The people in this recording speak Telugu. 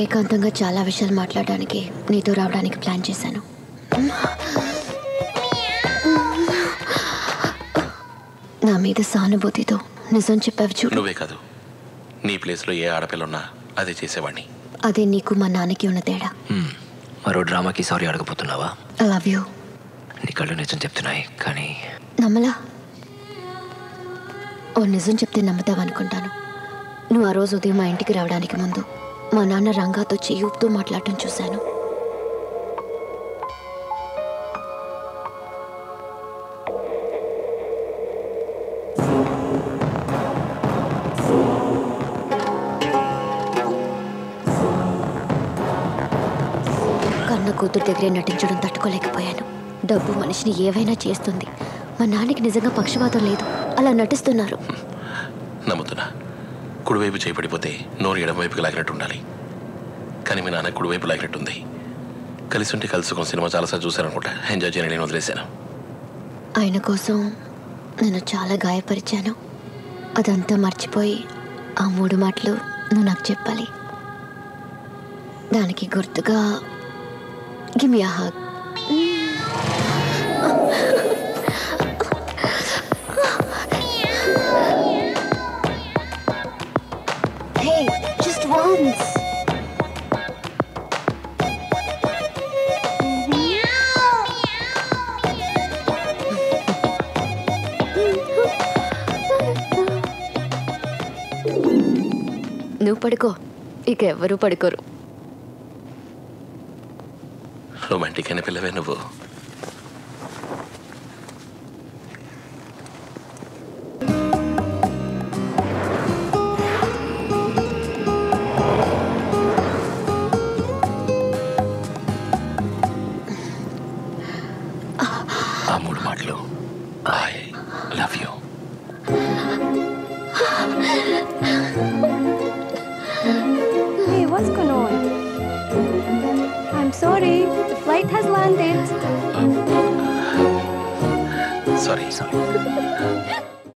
ఏకాంతంగా చాలా విషయాలు మాట్లాడడానికి నీతో రావడానికి ప్లాన్ చేశాను. నా మీద సానుభూతితో నిజం చెప్పావు చూడు. నువ్వే కాదు, నీ ప్లేస్లో ఏ ఆడపిల్లున్నా అదే చేసేవాడిని. అదే నీకు మా నాన్నకి ఉన్న తేడా. మరో డ్రామాకి సారీ అడగబోతున్నావా? I love you. నీ కళ్ళు నిజం చెప్తున్నాయి, కానీ నమ్మలా. ఓ నిజం చెప్తే నమ్ముతావనుకుంటాను. నువ్వు ఆ రోజు ఉదయం మా ఇంటికి రావడానికి ముందు మా నాన్న రంగాతో చేయూపుతో మాట్లాడటం చూశాను. కూతురు దగ్గరే నటించడం తట్టుకోలేకపోయాను. డబ్బు మనిషిని ఏవైనా చేస్తుంది. మా నాన్నకి నిజంగా పక్షపాతం లేదు, అలా నటిస్తున్నారు. నమ్ముతున్నా. కుడివైపు చేయబడిపోతే నోరు ఎడమవైపుకి లాగినట్టు ఉండాలి, కానీ మీ నాన్న కుడివైపు లాగినట్టుంది. కలిసి ఉంటే కలుసుకొని సినిమా చాలాసార్లు చూశాననుకుంటా. ఎంజాయ్ చేయని నేను వదిలేశాను. ఆయన కోసం నేను చాలా గాయపరిచాను. అదంతా మర్చిపోయి ఆ మూడు మాటలు నువ్వు నాకు చెప్పాలి. దానికి గుర్తుగా give me a hug. Hey, just once. నువ్వు పడుకో, ఇక ఎవరూ పడుకోరు. రొమాంటిక్ అయిన పిల్లవే నువ్వు. ఆ మూడు మాటలు I love you. Hey, what's going on? I'm sorry. Flight has landed. Sorry.